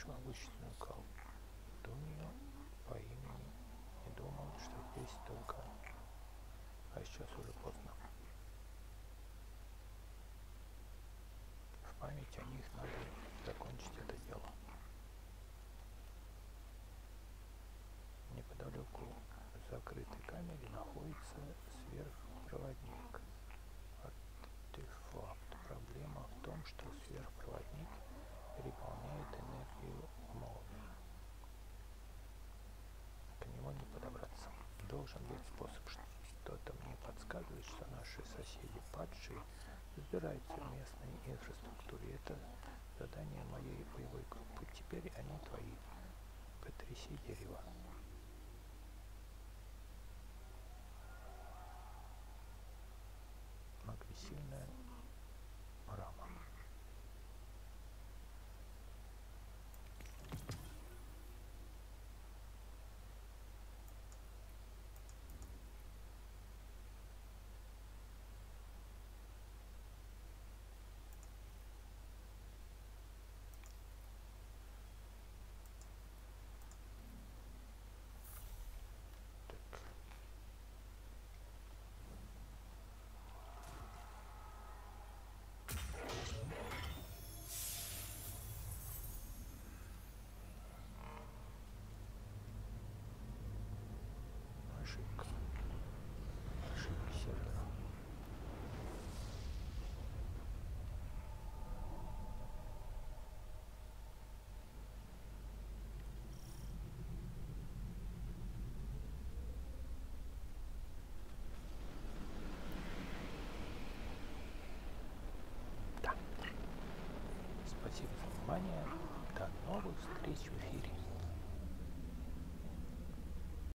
лишь могущественную колдунью по имени и думал, что здесь только... А сейчас уже поздно. В память о них надо закончить это дело. Неподалеку в закрытой камере находится сверхпроводник артефакт. Проблема в том, что сверхпроводник переполняет энергию молнии. К нему не подобраться. Должен быть способ, что-то мне подсказывает, что наши соседи падшие разбираются в местной инфраструктуре. Это задание моей боевой группы. Теперь они твои. Потряси дерево. Агрессивная рама. Ошибка сервера. Да. Спасибо за внимание. До новых встреч в эфире.